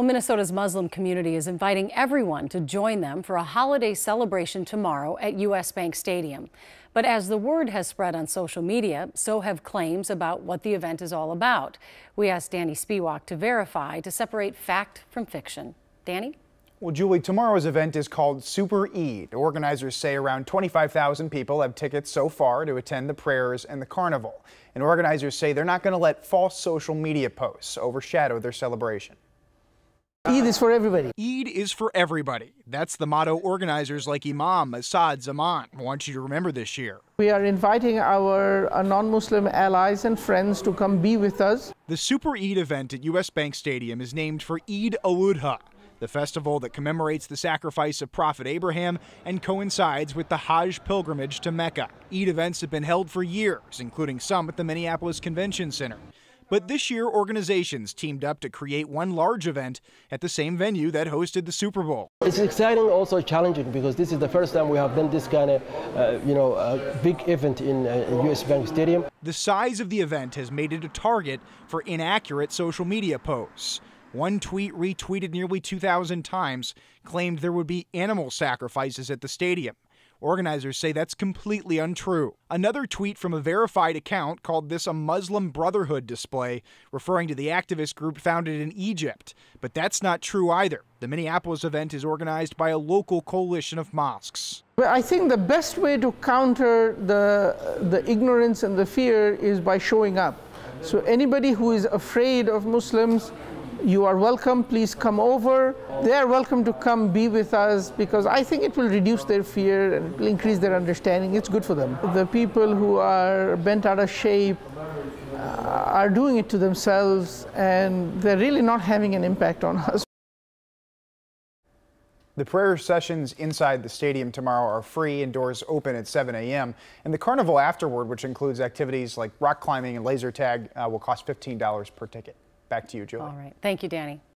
Well, Minnesota's Muslim community is inviting everyone to join them for a holiday celebration tomorrow at U.S. Bank Stadium. But as the word has spread on social media, so have claims about what the event is all about. We asked Danny Spiewak to verify, to separate fact from fiction. Danny? Well, Julie, tomorrow's event is called Super Eid. Organizers say around 25,000 people have tickets so far to attend the prayers and the carnival. And organizers say they're not going to let false social media posts overshadow their celebration. Eid is for everybody. Eid is for everybody. That's the motto organizers like Imam Asad Zaman want you to remember this year. We are inviting our non-Muslim allies and friends to come be with us. The Super Eid event at U.S. Bank Stadium is named for Eid al-Adha, the festival that commemorates the sacrifice of Prophet Abraham and coincides with the Hajj pilgrimage to Mecca. Eid events have been held for years, including some at the Minneapolis Convention Center. But this year, organizations teamed up to create one large event at the same venue that hosted the Super Bowl. It's exciting, also challenging, because this is the first time we have done this kind of, big event in U.S. Bank Stadium. The size of the event has made it a target for inaccurate social media posts. One tweet, retweeted nearly 2,000 times, claimed there would be animal sacrifices at the stadium. Organizers say that's completely untrue. Another tweet from a verified account called this a Muslim Brotherhood display, referring to the activist group founded in Egypt. But that's not true either. The Minneapolis event is organized by a local coalition of mosques. Well, I think the best way to counter the ignorance and the fear is by showing up. So anybody who is afraid of Muslims, you are welcome, please come over. They are welcome to come be with us, because I think it will reduce their fear and it will increase their understanding. It's good for them. The people who are bent out of shape are doing it to themselves, and they're really not having an impact on us. The prayer sessions inside the stadium tomorrow are free, and doors open at 7 a.m. And the carnival afterward, which includes activities like rock climbing and laser tag, will cost $15 per ticket. Back to you, Julie. All right. Thank you, Danny.